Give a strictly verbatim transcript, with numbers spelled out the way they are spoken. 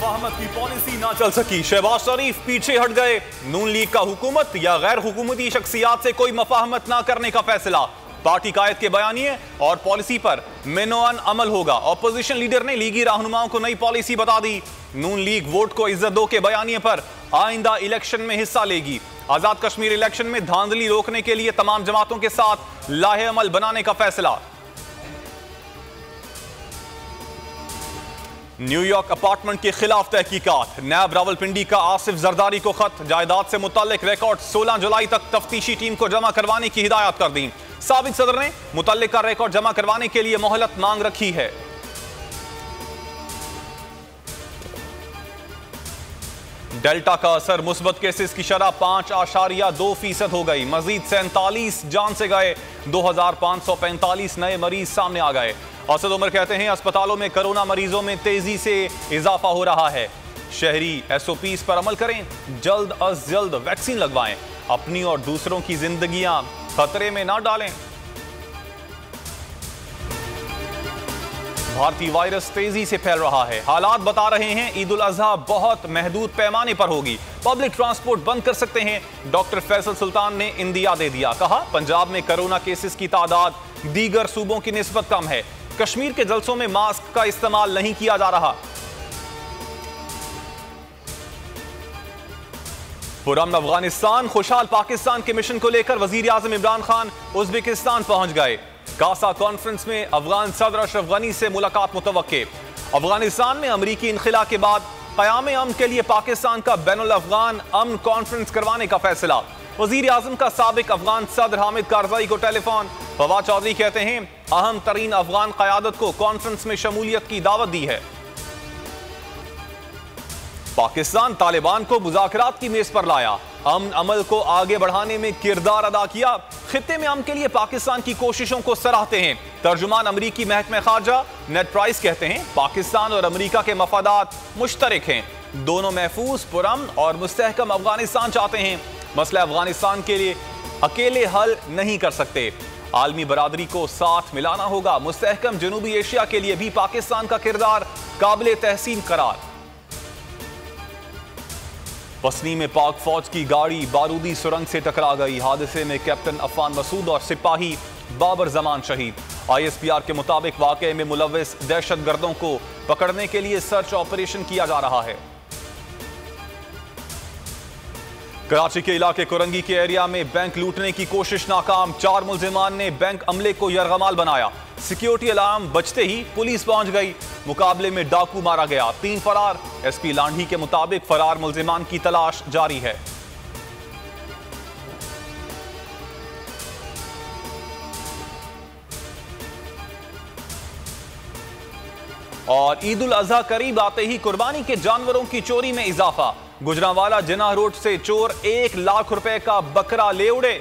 मुफाहमत की पॉलिसी ना चल सकी, शहबाज शरीफ पीछे हट गए। नून लीग का हुकूमत या गैर हुकूमती शख्सियात से कोई मुफाहमत ना करने का फैसला। पार्टी कायद के बयानिए और पॉलिसी पर मेनोन अमल होगा। अपोजिशन लीडर ने लीगी रहनुमाओं को नई पॉलिसी बता दी। नून लीग वोट को इज्जत दो के बयानिए पर आइंदा इलेक्शन में हिस्सा लेगी। आजाद कश्मीर इलेक्शन में धांधली रोकने के लिए तमाम जमातों के साथ लाहे अमल बनाने का फैसला। न्यूयॉर्क अपार्टमेंट के खिलाफ तहकीकात, नैब रावलपिंडी का आसिफ जरदारी को खत, जायदाद से मुतालिक रिकॉर्ड सोलह जुलाई तक तफ्तीशी टीम को जमा करवाने की हिदायत कर दी। साबिक सदर ने मुतालिका रिकॉर्ड जमा करवाने के लिए मोहलत मांग रखी है। डेल्टा का असर मुस्बत केसेस की शरह पांच आशारिया दो फीसद हो गई। मजीद सैंतालीस जान से गए, दो हजार पांच सौ पैंतालीस नए मरीज सामने आ गए। असद उमर कहते हैं अस्पतालों में कोरोना मरीजों में तेजी से इजाफा हो रहा है। शहरी एसओपीज़ पर अमल करें, जल्द अज जल्द वैक्सीन लगवाएं, अपनी और दूसरों की जिंदगियां खतरे में ना डालें। भारतीय वायरस तेजी से फैल रहा है, हालात बता रहे हैं ईद उल अजहा बहुत महदूद पैमाने पर होगी, पब्लिक ट्रांसपोर्ट बंद कर सकते हैं। डॉक्टर फैसल सुल्तान ने इंदिया दे दिया, कहा पंजाब में कोरोना केसेस की तादाद दीगर सूबों की निस्बत कम है, कश्मीर के जलसों में मास्क का इस्तेमाल नहीं किया जा रहा। पुरान अफगानिस्तान खुशहाल पाकिस्तान के मिशन को लेकर वजीर आजम इमरान खान उज्बेकिस्तान पहुंच गए। कासा कॉन्फ्रेंस में अफगान सदर अशरफ गनी से मुलाकात मुतवक्के। अफगानिस्तान में अमरीकी इनखिला के बाद क़याम अमन के लिए पाकिस्तान का बैनुल अफगान अमन कॉन्फ्रेंस करवाने का फैसला। वजीर आजम का साबिक अफगान सदर हामिद कारजाई को टेलीफोन। फवाद चौधरी कहते हैं अहम तरीन अफगान क़यादत को कॉन्फ्रेंस में शमूलियत की दावत दी है। पाकिस्तान तालिबान को मुज़ाकरात की मेज पर लाया, अमन अमल को आगे बढ़ाने में किरदार अदा किया। खित्ते में अमन के लिए पाकिस्तान की कोशिशों को सराहते हैं। तर्जुमान अमरीकी महकमे खारजा नेट प्राइस कहते हैं पाकिस्तान और अमरीका के मफादात मुश्तरक हैं, दोनों महफूज पुरअमन और मुस्तहकम अफगानिस्तान चाहते हैं। मसला अफगानिस्तान के लिए अकेले हल नहीं कर सकते, आलमी बरादरी को साथ मिलाना होगा। मुस्तहकम जनूबी एशिया के लिए भी पाकिस्तान का किरदार काबिल तहसीन करार। पसनी में पाक फौज की गाड़ी बारूदी सुरंग से टकरा गई, हादसे में कैप्टन अफान मसूद और सिपाही बाबर जमान शहीद। आईएसपीआर के मुताबिक वाकये में मुलविस दहशतगर्दों को पकड़ने के लिए सर्च ऑपरेशन किया जा रहा है। कराची के इलाके कुरंगी के एरिया में बैंक लूटने की कोशिश नाकाम, चार मुलजिमान ने बैंक अमले को यरगमाल बनाया। सिक्योरिटी अलार्म बजते ही पुलिस पहुंच गई, मुकाबले में डाकू मारा गया, तीन फरार। एसपी लांढी के मुताबिक फरार मुलजिमान की तलाश जारी है। और ईद उल अजहा करीब आते ही कुर्बानी के जानवरों की चोरी में इजाफा, गुजरांवाला जिना रोड से चोर एक लाख रुपए का बकरा ले उड़े।